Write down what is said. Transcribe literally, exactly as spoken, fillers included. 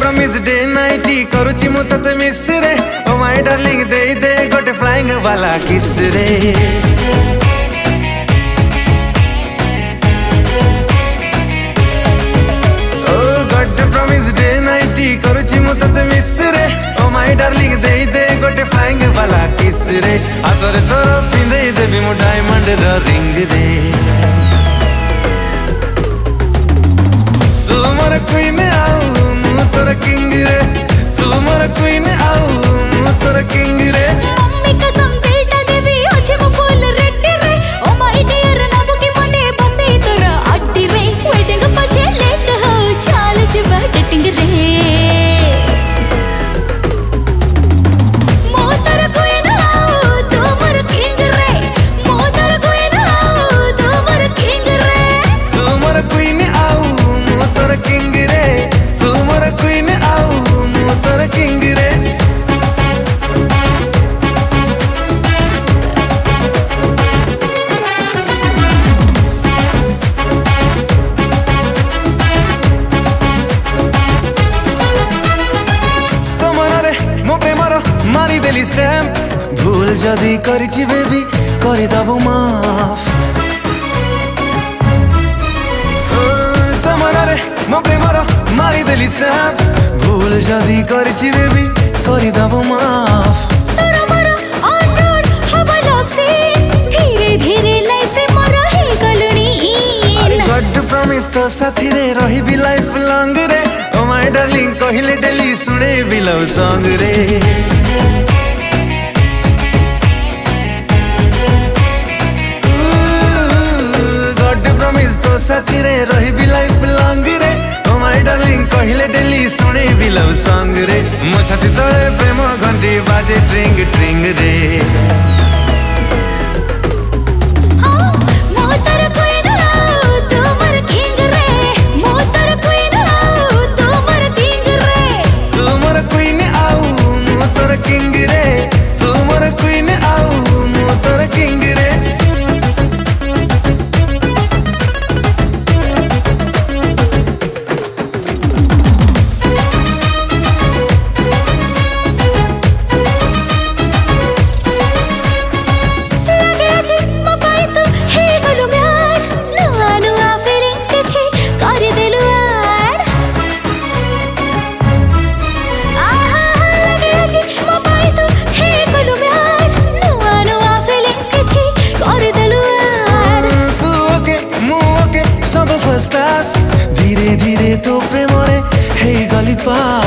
Promise day नाइटी करुची मुतत मिस रे ओ माय डार्लिंग दे दे गोटे फ्लाइंग वाला किस रे। ओ गॉड प्रमिस डे नाइटी करुची मुतत मिस रे ओ माय डार्लिंग दे दे गोटे फ्लाइंग वाला किस रे। आतरे तोर पिंदे देबी मु डायमंड रो रिंग रे। तू मोर क्वीन आउ तोरा किंग रे, तू मोर क्वीन आउ मु तोरा किंग रे। मम्मी कसम दिलटा देवी अछि मु फुल रेड रे ओ माय डियर नब की मने बसे तोरा अड्डी रे। वेटिंग पछे लेट हो चाल जेबा डेटिंग रे। मु तोरा क्वीन आउ तू मोर किंग रे, मु तोरा क्वीन आउ तू मोर किंग रे। तू मोर क्वीन आउ मु तोरा किंग रे, तू मोर क्वीन आउ मु तोर किंग रे। तमनारे मो प्रेमर मारी देली स्टैम्प भूल जदी करछि बेबी कर दबो माफ। तमनारे मो प्रेमर मारी देली स्टैम्प भूल जदी करछि बेबी करि दबो माफ। तोर मोर ऑन रोड हवा लव से धीरे धीरे लाइफ रे मोर हे गलणी। अरे गॉड प्रॉमिस तो साथी रे रहिबी लाइफ लॉन्ग रे ओ माय डार्लिंग कहिले डेली सुने बि लव सॉन्ग रे। गॉड प्रॉमिस तो साथी रे रहिबी लाइफ लॉन्ग रे ओ माय डार्लिंग कहिले डेली सुने बि लव सॉन्ग रे। मो छाती तळे प्रेम घंटी बाजे ट्रिंग ट्रिंग रे। ओ मो तोर क्वीन आउ तू मोर किंग रे, मो तोर क्वीन आउ तू मोर किंग रे। तू मोर क्वीन आउ मो तोर किंग रे, तू मोर क्वीन आउ मो तोर किंग रे। धीरे धीरे तो प्रेम रे हे गली पास।